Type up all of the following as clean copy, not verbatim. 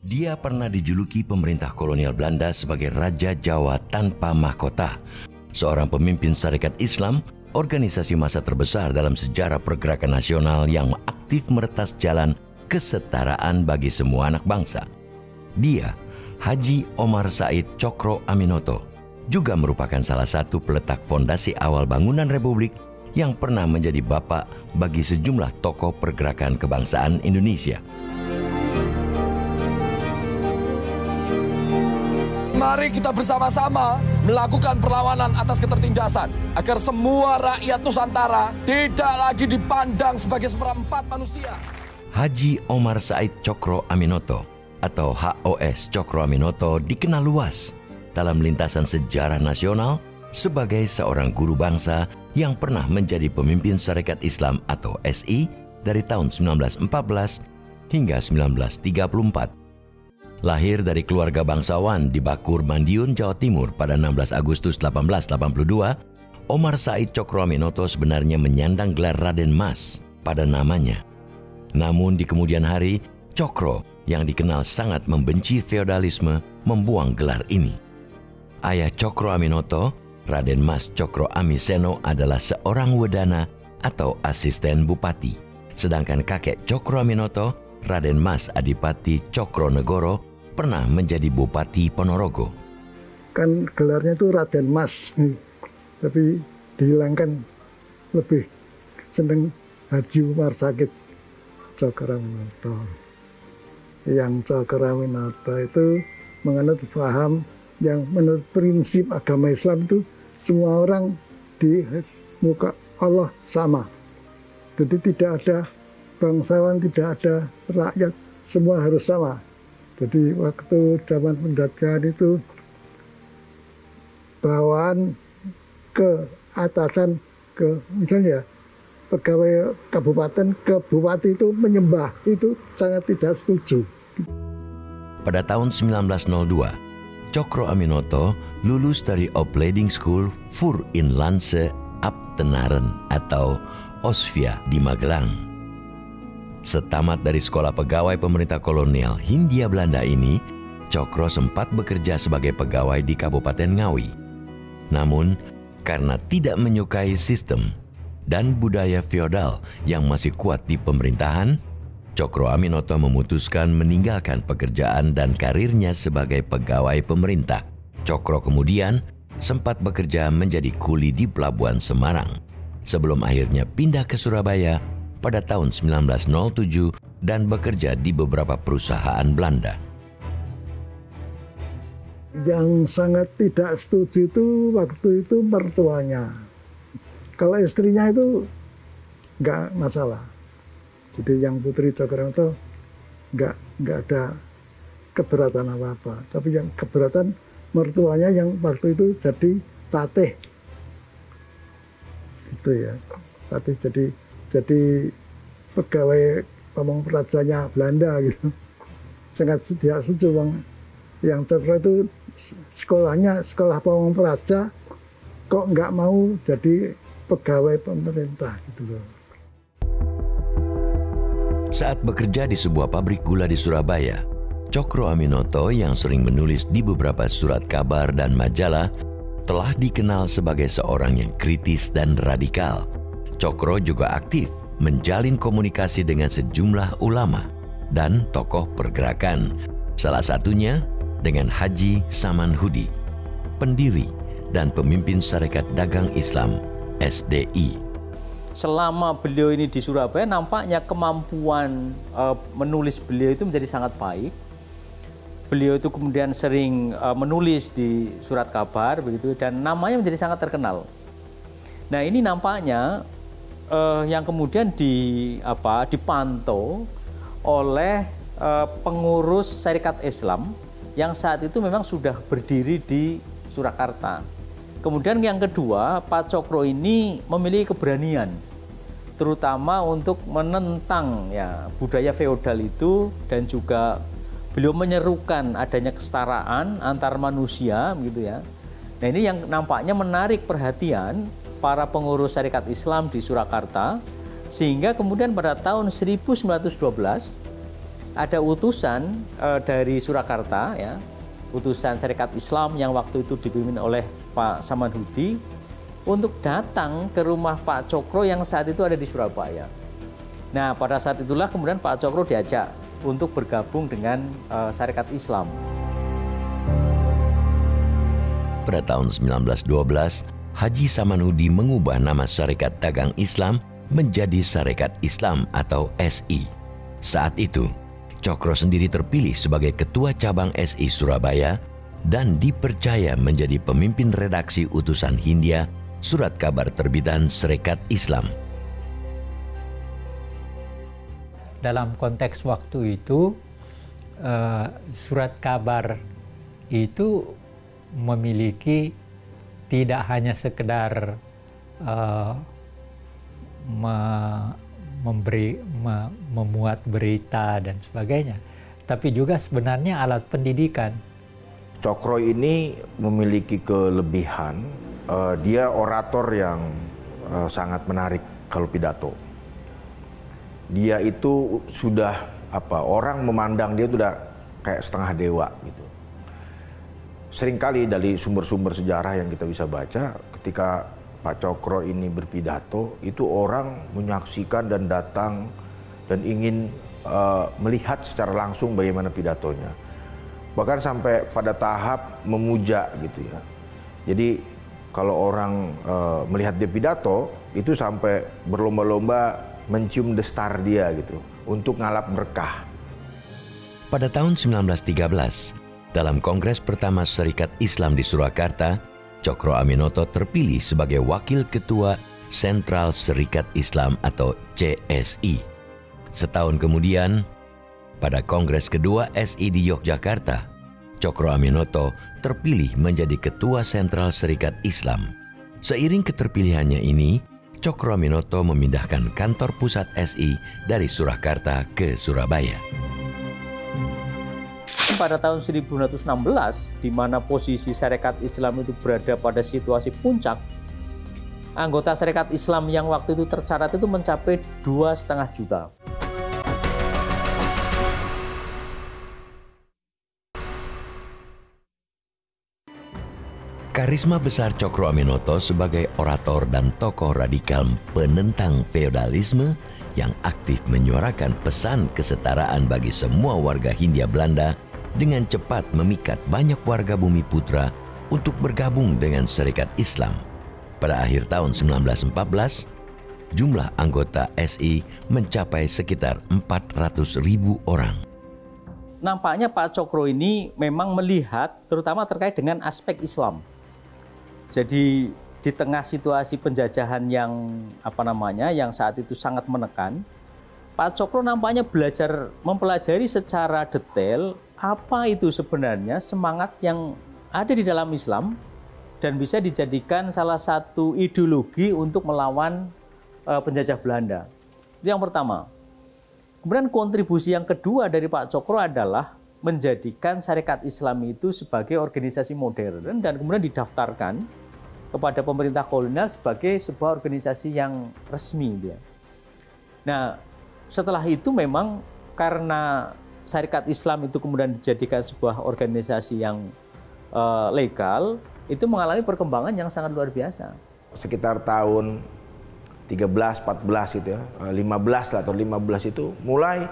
Dia pernah dijuluki pemerintah kolonial Belanda sebagai Raja Jawa tanpa mahkota, seorang pemimpin Sarekat Islam, organisasi massa terbesar dalam sejarah pergerakan nasional yang aktif meretas jalan kesetaraan bagi semua anak bangsa. Dia, Haji Oemar Said Tjokroaminoto, juga merupakan salah satu peletak fondasi awal bangunan Republik yang pernah menjadi bapak bagi sejumlah tokoh pergerakan kebangsaan Indonesia. Mari kita bersama-sama melakukan perlawanan atas ketertindasan agar semua rakyat Nusantara tidak lagi dipandang sebagai seperempat manusia. Haji Oemar Said Tjokroaminoto atau HOS Tjokroaminoto dikenal luas dalam lintasan sejarah nasional sebagai seorang guru bangsa yang pernah menjadi pemimpin Sarekat Islam atau SI dari tahun 1914 hingga 1934. Lahir dari keluarga bangsawan di Bakur, Madiun, Jawa Timur pada 16 Agustus 1882, Oemar Said Tjokroaminoto sebenarnya menyandang gelar Raden Mas pada namanya. Namun di kemudian hari, Cokro yang dikenal sangat membenci feodalisme membuang gelar ini. Ayah Tjokroaminoto, Raden Mas Tjokroamiseno, adalah seorang wedana atau asisten bupati, sedangkan kakek Tjokroaminoto, Raden Mas Adipati Tjokronegoro, pernah menjadi Bupati Ponorogo. Kan gelarnya itu Raden Mas, tapi dihilangkan, lebih seneng Haji Oemar Said Tjokroaminoto. Yang Tjokroaminoto itu menganut paham yang menurut prinsip agama Islam itu semua orang di muka Allah sama. Jadi tidak ada bangsawan, tidak ada rakyat, semua harus sama. Jadi waktu zaman penjajahan itu bawahan ke atasan, ke misalnya pegawai kabupaten ke bupati itu menyembah, itu sangat tidak setuju. Pada tahun 1902, Tjokroaminoto lulus dari Opleiding School voor Inlandse Ambtenaren atau OSVIA di Magelang. Setamat dari Sekolah Pegawai Pemerintah Kolonial Hindia Belanda ini, Cokro sempat bekerja sebagai pegawai di Kabupaten Ngawi. Namun, karena tidak menyukai sistem dan budaya feodal yang masih kuat di pemerintahan, Tjokroaminoto memutuskan meninggalkan pekerjaan dan karirnya sebagai pegawai pemerintah. Cokro kemudian sempat bekerja menjadi kuli di Pelabuhan Semarang, sebelum akhirnya pindah ke Surabaya pada tahun 1907 dan bekerja di beberapa perusahaan Belanda. Yang sangat tidak setuju itu waktu itu mertuanya. Kalau istrinya itu nggak masalah. Jadi yang Putri Tjokroaminoto nggak ada keberatan apa-apa. Tapi yang keberatan mertuanya yang waktu itu jadi patih. Gitu ya, patih jadi pegawai pamong perajanya Belanda gitu. Sangat tidak setuju bang. Yang Cokro itu sekolahnya sekolah pamong peraja, kok nggak mau jadi pegawai pemerintah gitu loh. Saat bekerja di sebuah pabrik gula di Surabaya, Tjokroaminoto yang sering menulis di beberapa surat kabar dan majalah telah dikenal sebagai seorang yang kritis dan radikal. Cokro juga aktif menjalin komunikasi dengan sejumlah ulama dan tokoh pergerakan. Salah satunya dengan Haji Samanhudi, pendiri dan pemimpin Sarekat Dagang Islam SDI. Selama beliau ini di Surabaya, nampaknya kemampuan menulis beliau itu menjadi sangat baik. Beliau itu kemudian sering menulis di surat kabar begitu, dan namanya menjadi sangat terkenal. Nah, ini nampaknya yang kemudian dipantau oleh pengurus Sarekat Islam yang saat itu memang sudah berdiri di Surakarta. Kemudian yang kedua, Pak Cokro ini memiliki keberanian, terutama untuk menentang ya budaya feodal itu, dan juga beliau menyerukan adanya kesetaraan antar manusia gitu ya. Nah, ini yang nampaknya menarik perhatian para pengurus Sarekat Islam di Surakarta, sehingga kemudian pada tahun 1912 ada utusan dari Surakarta, ya, utusan Sarekat Islam yang waktu itu dipimpin oleh Pak Samanhudi untuk datang ke rumah Pak Tjokro yang saat itu ada di Surabaya. Nah, pada saat itulah kemudian Pak Tjokro diajak untuk bergabung dengan Sarekat Islam. Pada tahun 1912, Haji Samanhudi mengubah nama Sarekat Dagang Islam menjadi Sarekat Islam atau SI. Saat itu, Tjokro sendiri terpilih sebagai ketua cabang SI Surabaya dan dipercaya menjadi pemimpin redaksi Utusan Hindia, surat kabar terbitan Sarekat Islam. Dalam konteks waktu itu, surat kabar itu memiliki tidak hanya sekedar memuat berita dan sebagainya, tapi juga sebenarnya alat pendidikan. Tjokro ini memiliki kelebihan, dia orator yang sangat menarik kalau pidato. Dia itu sudah orang memandang dia sudah kayak setengah dewa gitu. Seringkali dari sumber-sumber sejarah yang kita bisa baca, ketika Pak Tjokro ini berpidato, itu orang menyaksikan dan datang dan ingin melihat secara langsung bagaimana pidatonya. Bahkan sampai pada tahap memuja gitu ya. Jadi kalau orang melihat dia pidato, itu sampai berlomba-lomba mencium destar dia gitu untuk ngalap berkah. Pada tahun 1913, dalam Kongres pertama Sarekat Islam di Surakarta, Tjokroaminoto terpilih sebagai Wakil Ketua Sentral Sarekat Islam atau CSI. Setahun kemudian, pada Kongres kedua SI di Yogyakarta, Tjokroaminoto terpilih menjadi Ketua Sentral Sarekat Islam. Seiring keterpilihannya ini, Tjokroaminoto memindahkan kantor pusat SI dari Surakarta ke Surabaya. Pada tahun 1916, di mana posisi Sarekat Islam itu berada pada situasi puncak, anggota Sarekat Islam yang waktu itu tercatat itu mencapai 2,5 juta. Karisma besar Tjokroaminoto sebagai orator dan tokoh radikal penentang feodalisme yang aktif menyuarakan pesan kesetaraan bagi semua warga Hindia Belanda dengan cepat memikat banyak warga Bumi Putra untuk bergabung dengan Sarekat Islam. Pada akhir tahun 1914, jumlah anggota SI mencapai sekitar 400.000 orang. Nampaknya Pak Tjokro ini memang melihat terutama terkait dengan aspek Islam. Jadi di tengah situasi penjajahan yang yang saat itu sangat menekan, Pak Tjokro nampaknya mempelajari secara detail apa itu sebenarnya semangat yang ada di dalam Islam dan bisa dijadikan salah satu ideologi untuk melawan penjajah Belanda. Itu yang pertama. Kemudian kontribusi yang kedua dari Pak Tjokro adalah menjadikan Sarekat Islam itu sebagai organisasi modern dan kemudian didaftarkan kepada pemerintah kolonial sebagai sebuah organisasi yang resmi. Nah, setelah itu memang karena Sarekat Islam itu kemudian dijadikan sebuah organisasi yang legal, itu mengalami perkembangan yang sangat luar biasa. Sekitar tahun 13, 14 itu ya, 15 lah, atau 15 itu mulai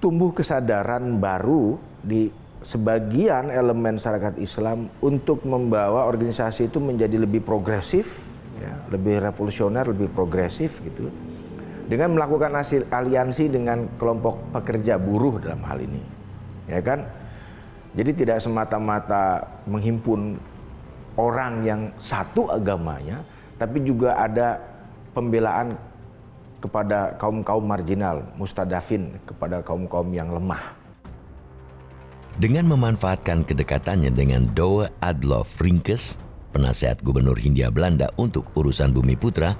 tumbuh kesadaran baru di sebagian elemen Sarekat Islam untuk membawa organisasi itu menjadi lebih progresif, ya, lebih revolusioner, lebih progresif gitu. Dengan melakukan aliansi dengan kelompok pekerja buruh dalam hal ini, ya kan? Jadi tidak semata-mata menghimpun orang yang satu agamanya, tapi juga ada pembelaan kepada kaum-kaum marginal, mustadafin, kepada kaum-kaum yang lemah. Dengan memanfaatkan kedekatannya dengan Douwe Adolf Rinkes, penasehat Gubernur Hindia Belanda untuk urusan Bumi Putra,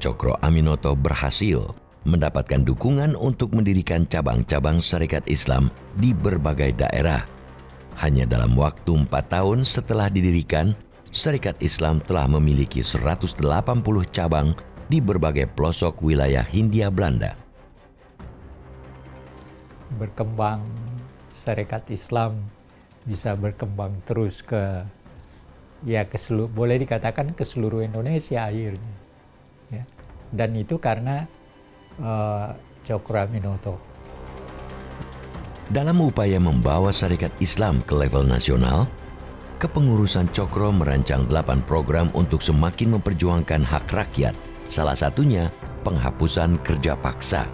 Tjokroaminoto berhasil mendapatkan dukungan untuk mendirikan cabang-cabang Sarekat Islam di berbagai daerah. Hanya dalam waktu 4 tahun setelah didirikan, Sarekat Islam telah memiliki 180 cabang di berbagai pelosok wilayah Hindia Belanda. berkembang, Sarekat Islam bisa berkembang terus ke, ya, boleh dikatakan ke seluruh Indonesia akhirnya. Ya. Dan itu karena Tjokroaminoto. Dalam upaya membawa Sarekat Islam ke level nasional, kepengurusan Tjokro merancang 8 program untuk semakin memperjuangkan hak rakyat, salah satunya penghapusan kerja paksa.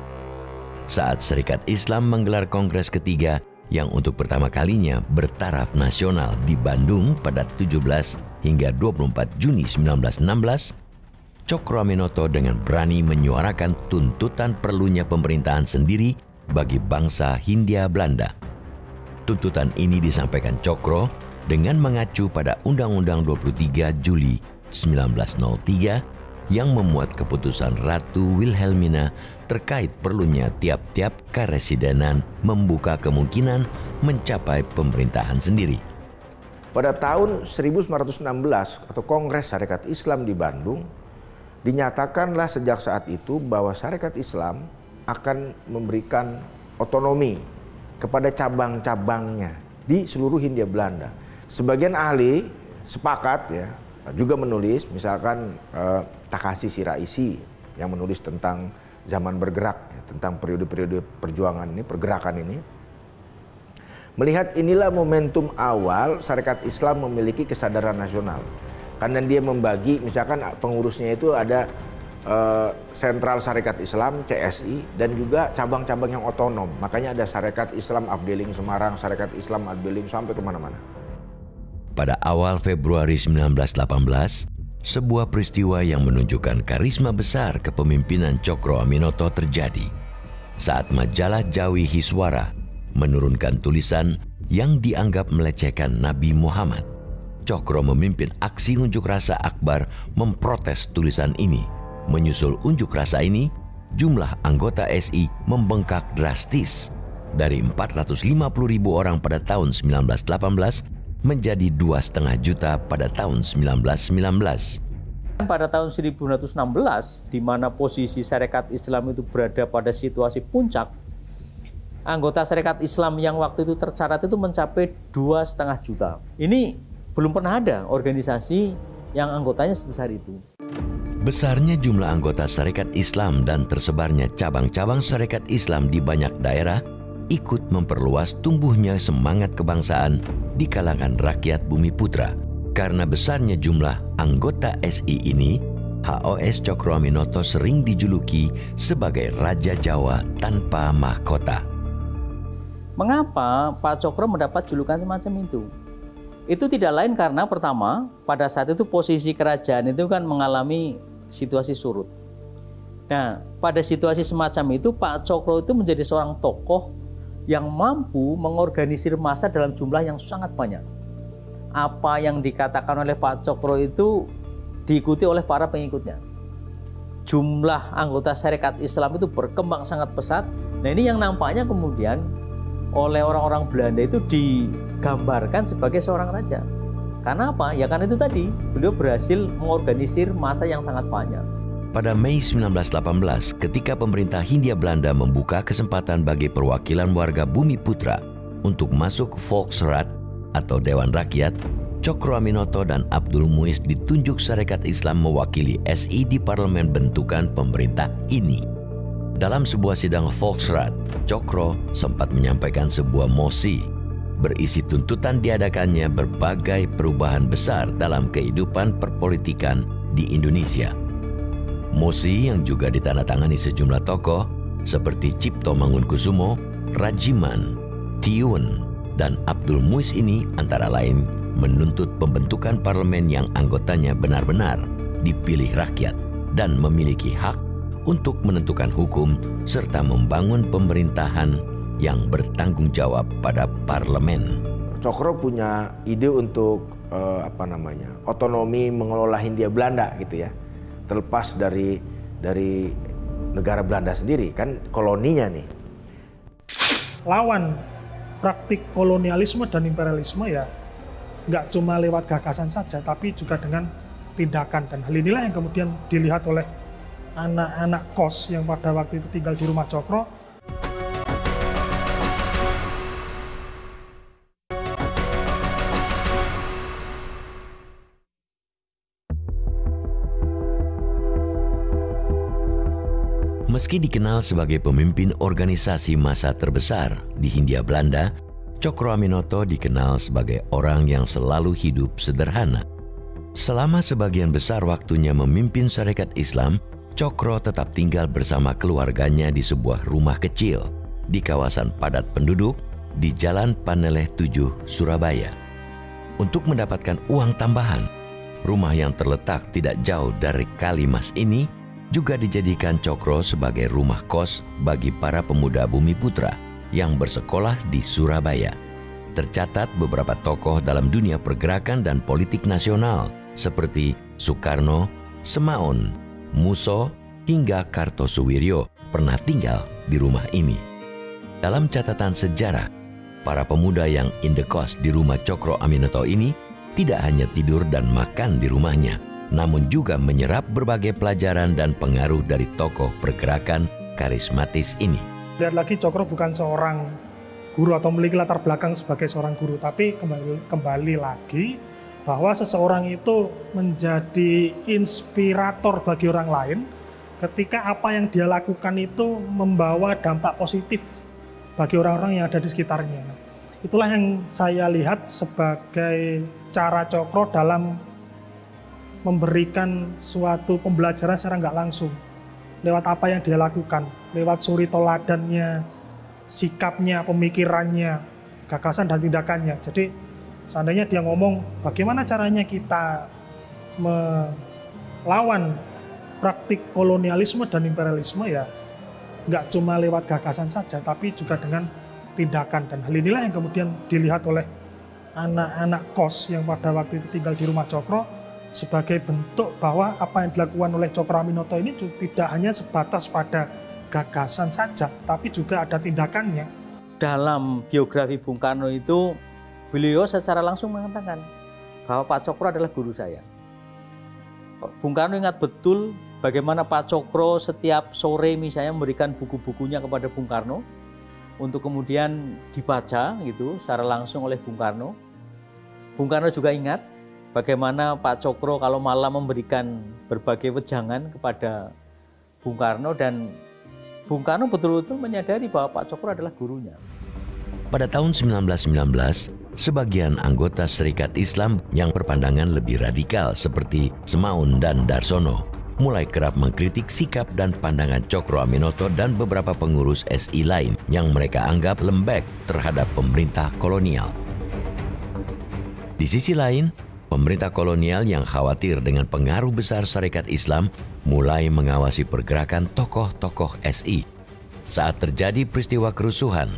Saat Sarekat Islam menggelar Kongres ketiga yang untuk pertama kalinya bertaraf nasional di Bandung pada 17 hingga 24 Juni 1916, Tjokroaminoto dengan berani menyuarakan tuntutan perlunya pemerintahan sendiri bagi bangsa Hindia Belanda. Tuntutan ini disampaikan Tjokro dengan mengacu pada Undang-Undang 23 Juli 1903 yang memuat keputusan Ratu Wilhelmina terkait perlunya tiap-tiap karesidenan membuka kemungkinan mencapai pemerintahan sendiri. Pada tahun 1916 atau Kongres Sarekat Islam di Bandung, dinyatakanlah sejak saat itu bahwa Sarekat Islam akan memberikan otonomi kepada cabang-cabangnya di seluruh Hindia Belanda. Sebagian ahli sepakat, ya, juga menulis, misalkan Takashi Shiraishi yang menulis tentang zaman bergerak, ya, tentang periode-periode perjuangan ini, pergerakan ini. Melihat inilah momentum awal Sarekat Islam memiliki kesadaran nasional. Karena dia membagi, misalkan pengurusnya itu ada Sentral Sarekat Islam, CSI, dan juga cabang-cabang yang otonom. Makanya ada Sarekat Islam Afdeling Semarang, Sarekat Islam Afdeling sampai kemana-mana. Pada awal Februari 1918, sebuah peristiwa yang menunjukkan karisma besar kepemimpinan Tjokroaminoto terjadi saat majalah Jawi Hiswara menurunkan tulisan yang dianggap melecehkan Nabi Muhammad. Tjokro memimpin aksi unjuk rasa akbar memprotes tulisan ini. Menyusul unjuk rasa ini, jumlah anggota SI membengkak drastis dari 450.000 orang pada tahun 1918 menjadi 2,5 juta pada tahun 1919. Pada tahun 1916, di mana posisi Sarekat Islam itu berada pada situasi puncak, anggota Sarekat Islam yang waktu itu tercatat itu mencapai 2,5 juta. Ini belum pernah ada organisasi yang anggotanya sebesar itu. Besarnya jumlah anggota Sarekat Islam dan tersebarnya cabang-cabang Sarekat Islam di banyak daerah ikut memperluas tumbuhnya semangat kebangsaan di kalangan rakyat Bumi Putra. Karena besarnya jumlah anggota SI ini, HOS Tjokroaminoto sering dijuluki sebagai Raja Jawa tanpa mahkota. Mengapa Pak Tjokro mendapat julukan semacam itu? Itu tidak lain karena pertama, pada saat itu posisi kerajaan itu kan mengalami situasi surut. Nah, pada situasi semacam itu Pak Tjokro itu menjadi seorang tokoh yang mampu mengorganisir massa dalam jumlah yang sangat banyak. Apa yang dikatakan oleh Pak Tjokro itu diikuti oleh para pengikutnya. Jumlah anggota Sarekat Islam itu berkembang sangat pesat. Nah, ini yang nampaknya kemudian oleh orang-orang Belanda itu digambarkan sebagai seorang raja. Karena apa? Ya karena itu tadi, beliau berhasil mengorganisir massa yang sangat banyak. Pada Mei 1918, ketika pemerintah Hindia Belanda membuka kesempatan bagi perwakilan warga Bumi Putra untuk masuk Volksrat atau Dewan Rakyat, Tjokroaminoto dan Abdul Muis ditunjuk Sarekat Islam mewakili SI di parlemen bentukan pemerintah ini. Dalam sebuah sidang Volksrat, Tjokro sempat menyampaikan sebuah mosi berisi tuntutan diadakannya berbagai perubahan besar dalam kehidupan perpolitikan di Indonesia. Mosi yang juga ditandatangani sejumlah tokoh seperti Cipto Mangunkusumo, Rajiman, Tiun, dan Abdul Muis ini antara lain menuntut pembentukan parlemen yang anggotanya benar-benar dipilih rakyat dan memiliki hak untuk menentukan hukum serta membangun pemerintahan yang bertanggung jawab pada parlemen. Tjokro punya ide untuk otonomi mengelola Hindia Belanda gitu ya. Terlepas dari negara Belanda sendiri, kan koloninya nih. Lawan praktik kolonialisme dan imperialisme ya nggak cuma lewat gagasan saja, tapi juga dengan tindakan. Dan hal inilah yang kemudian dilihat oleh anak-anak kos yang pada waktu itu tinggal di rumah Tjokro. Meski dikenal sebagai pemimpin organisasi massa terbesar di Hindia Belanda, Tjokroaminoto dikenal sebagai orang yang selalu hidup sederhana. Selama sebagian besar waktunya memimpin Sarekat Islam, Tjokro tetap tinggal bersama keluarganya di sebuah rumah kecil di kawasan padat penduduk di Jalan Paneleh 7, Surabaya. Untuk mendapatkan uang tambahan, rumah yang terletak tidak jauh dari Kalimas ini juga dijadikan Tjokro sebagai rumah kos bagi para pemuda Bumi Putra yang bersekolah di Surabaya. Tercatat beberapa tokoh dalam dunia pergerakan dan politik nasional seperti Soekarno, Semaun, Muso, hingga Kartosuwiryo pernah tinggal di rumah ini. Dalam catatan sejarah, para pemuda yang indekos di rumah Tjokroaminoto ini tidak hanya tidur dan makan di rumahnya, namun juga menyerap berbagai pelajaran dan pengaruh dari tokoh pergerakan karismatis ini. Lihat lagi, Tjokro bukan seorang guru atau memiliki latar belakang sebagai seorang guru, tapi kembali lagi bahwa seseorang itu menjadi inspirator bagi orang lain ketika apa yang dia lakukan itu membawa dampak positif bagi orang-orang yang ada di sekitarnya. Itulah yang saya lihat sebagai cara Tjokro dalam memberikan suatu pembelajaran secara nggak langsung. Lewat apa yang dia lakukan, lewat suri toladannya, sikapnya, pemikirannya, gagasan dan tindakannya. Jadi seandainya dia ngomong bagaimana caranya kita melawan praktik kolonialisme dan imperialisme, ya nggak cuma lewat gagasan saja, tapi juga dengan tindakan. Dan hal inilah yang kemudian dilihat oleh anak-anak kos yang pada waktu itu tinggal di rumah Tjokro sebagai bentuk bahwa apa yang dilakukan oleh Tjokroaminoto ini tidak hanya sebatas pada gagasan saja, tapi juga ada tindakannya. Dalam biografi Bung Karno itu, beliau secara langsung mengatakan bahwa Pak Tjokro adalah guru saya. Bung Karno ingat betul bagaimana Pak Tjokro setiap sore misalnya memberikan buku-bukunya kepada Bung Karno untuk kemudian dibaca gitu secara langsung oleh Bung Karno. Bung Karno juga ingat bagaimana Pak Tjokro kalau malam memberikan berbagai wejangan kepada Bung Karno, dan Bung Karno betul-betul menyadari bahwa Pak Tjokro adalah gurunya. Pada tahun 1919, sebagian anggota Sarekat Islam yang berpandangan lebih radikal seperti Semaun dan Darsono mulai kerap mengkritik sikap dan pandangan Tjokroaminoto dan beberapa pengurus SI lain yang mereka anggap lembek terhadap pemerintah kolonial. Di sisi lain, pemerintah kolonial yang khawatir dengan pengaruh besar Sarekat Islam mulai mengawasi pergerakan tokoh-tokoh SI. Saat terjadi peristiwa kerusuhan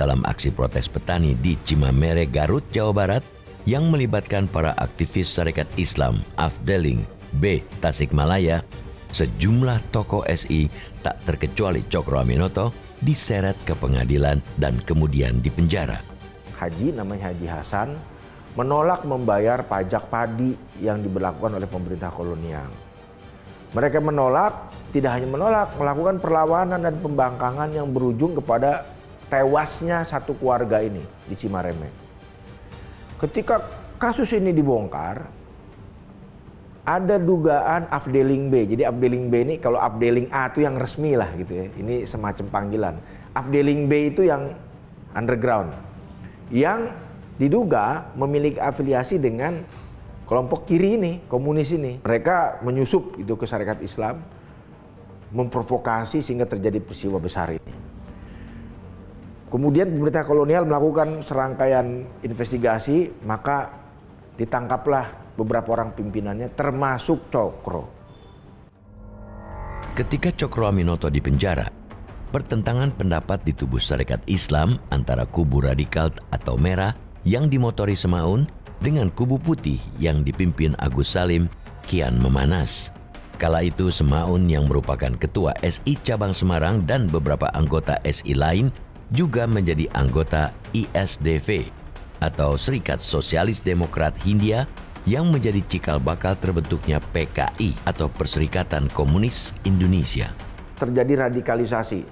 dalam aksi protes petani di Cimamere, Garut, Jawa Barat yang melibatkan para aktivis Sarekat Islam Afdeling B. Tasikmalaya, sejumlah tokoh SI tak terkecuali Tjokroaminoto diseret ke pengadilan dan kemudian dipenjara. Haji namanya Haji Hasan menolak membayar pajak padi yang diberlakukan oleh pemerintah kolonial. Mereka menolak, tidak hanya menolak, melakukan perlawanan dan pembangkangan yang berujung kepada tewasnya satu keluarga ini di Cimareme. Ketika kasus ini dibongkar, ada dugaan Afdeling B. Jadi Afdeling B ini, kalau Afdeling A itu yang resmi lah gitu ya. Ini semacam panggilan. Afdeling B itu yang underground, yang diduga memiliki afiliasi dengan kelompok kiri ini, komunis ini. Mereka menyusup itu ke Sarekat Islam, memprovokasi sehingga terjadi peristiwa besar ini. Kemudian pemerintah kolonial melakukan serangkaian investigasi, maka ditangkaplah beberapa orang pimpinannya, termasuk Tjokro. Ketika Tjokroaminoto dipenjara, pertentangan pendapat di tubuh Sarekat Islam antara kubu radikal atau merah yang dimotori Semaun dengan kubu putih yang dipimpin Agus Salim kian memanas. Kala itu Semaun yang merupakan ketua SI cabang Semarang dan beberapa anggota SI lain juga menjadi anggota ISDV atau Serikat Sosialis Demokrat Hindia, yang menjadi cikal bakal terbentuknya PKI atau Perserikatan Komunis Indonesia. Terjadi radikalisasi.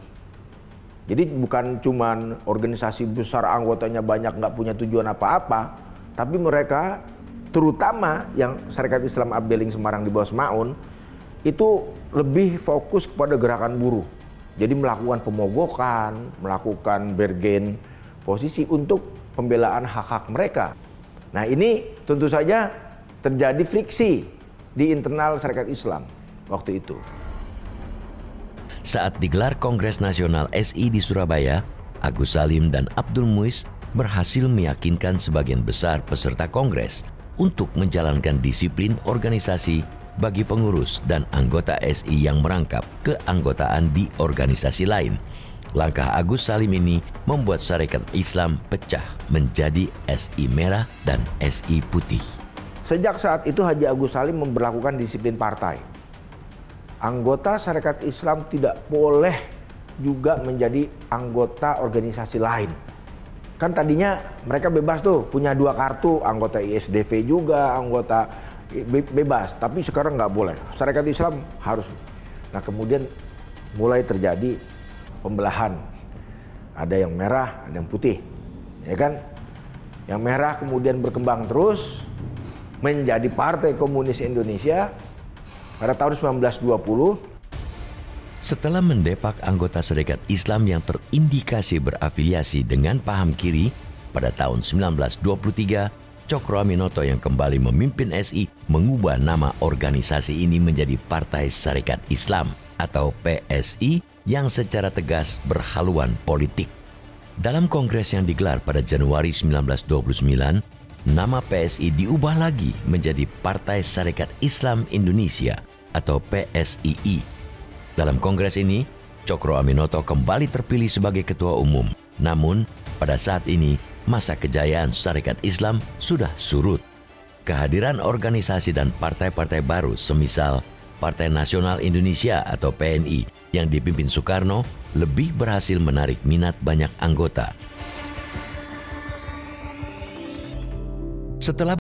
Jadi bukan cuman organisasi besar anggotanya banyak nggak punya tujuan apa-apa, tapi mereka terutama yang Sarekat Islam Abdeling Semarang di bawah Semaun itu lebih fokus kepada gerakan buruh. Jadi melakukan pemogokan, melakukan bergen posisi untuk pembelaan hak-hak mereka. Nah ini tentu saja terjadi friksi di internal Sarekat Islam waktu itu. Saat digelar Kongres Nasional SI di Surabaya, Agus Salim dan Abdul Muis berhasil meyakinkan sebagian besar peserta Kongres untuk menjalankan disiplin organisasi bagi pengurus dan anggota SI yang merangkap keanggotaan di organisasi lain. Langkah Agus Salim ini membuat Sarekat Islam pecah menjadi SI Merah dan SI Putih. Sejak saat itu Haji Agus Salim memberlakukan disiplin partai. Anggota Sarekat Islam tidak boleh juga menjadi anggota organisasi lain. Kan tadinya mereka bebas tuh, punya dua kartu, anggota ISDV juga, anggota bebas. Tapi sekarang nggak boleh, Sarekat Islam harus. Nah kemudian mulai terjadi pembelahan. Ada yang merah, ada yang putih. Ya kan? Yang merah kemudian berkembang terus, menjadi Partai Komunis Indonesia pada tahun 1920. Setelah mendepak anggota Sarekat Islam yang terindikasi berafiliasi dengan paham kiri, pada tahun 1923, Tjokroaminoto yang kembali memimpin SI mengubah nama organisasi ini menjadi Partai Sarekat Islam atau PSI yang secara tegas berhaluan politik. Dalam kongres yang digelar pada Januari 1929, nama PSI diubah lagi menjadi Partai Sarekat Islam Indonesia atau PSII. Dalam kongres ini, Tjokroaminoto kembali terpilih sebagai ketua umum. Namun, pada saat ini, masa kejayaan Sarekat Islam sudah surut. Kehadiran organisasi dan partai-partai baru semisal Partai Nasional Indonesia atau PNI yang dipimpin Soekarno lebih berhasil menarik minat banyak anggota. Setelah